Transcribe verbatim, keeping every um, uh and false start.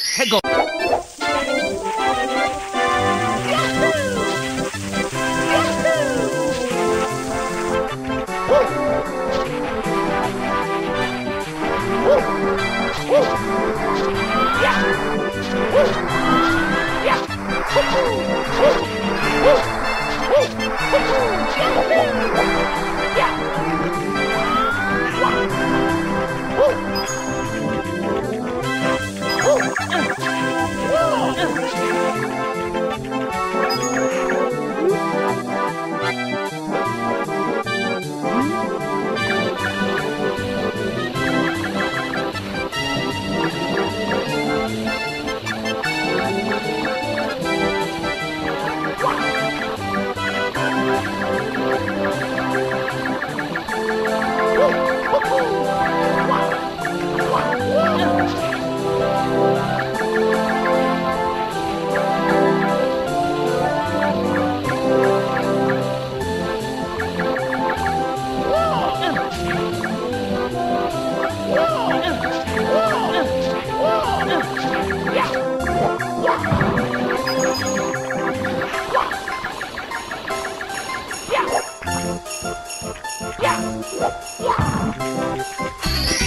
Heggle. Yeah! Yeah!